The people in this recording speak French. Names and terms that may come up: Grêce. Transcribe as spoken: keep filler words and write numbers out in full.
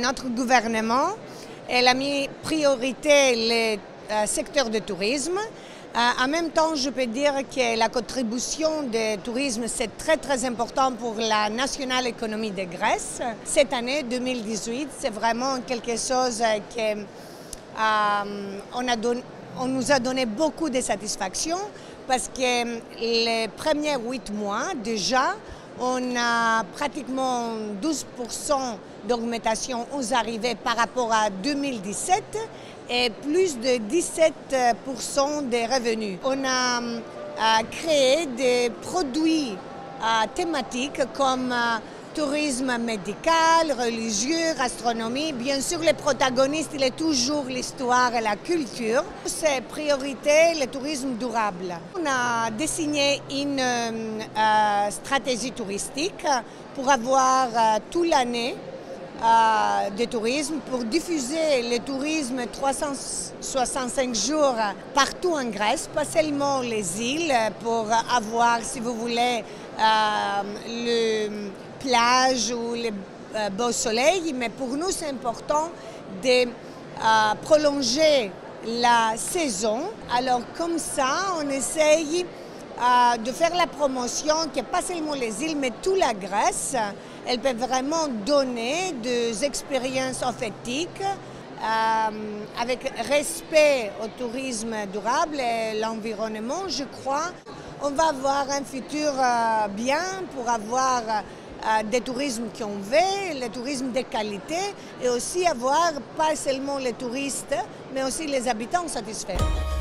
Notre gouvernement elle a mis priorité le euh, secteur du tourisme. Euh, en même temps, je peux dire que la contribution du tourisme, c'est très très important pour la nationale économie de Grèce. Cette année, deux mille dix-huit, c'est vraiment quelque chose que euh, on a donné. On nous a donné beaucoup de satisfaction parce que les premiers huit mois, déjà, on a pratiquement douze pour cent d'augmentation aux arrivées par rapport à deux mille dix-sept et plus de dix-sept pour cent des revenus. On a créé des produits thématiques comme tourisme médical, religieux, gastronomie. Bien sûr, le protagoniste, il est toujours l'histoire et la culture. C'est priorité, le tourisme durable. On a dessiné une euh, stratégie touristique pour avoir euh, toute l'année euh, de tourisme, pour diffuser le tourisme trois cent soixante-cinq jours partout en Grèce, pas seulement les îles, pour avoir, si vous voulez, euh, le plage ou le euh, beau soleil, mais pour nous c'est important de euh, prolonger la saison. Alors comme ça, on essaye euh, de faire la promotion que pas seulement les îles, mais toute la Grèce, elle peut vraiment donner des expériences authentiques euh, avec respect au tourisme durable et l'environnement, je crois. On va avoir un futur euh, bien pour avoir euh, des tourismes qu'on veut, le tourisme de qualité et aussi avoir pas seulement les touristes mais aussi les habitants satisfaits.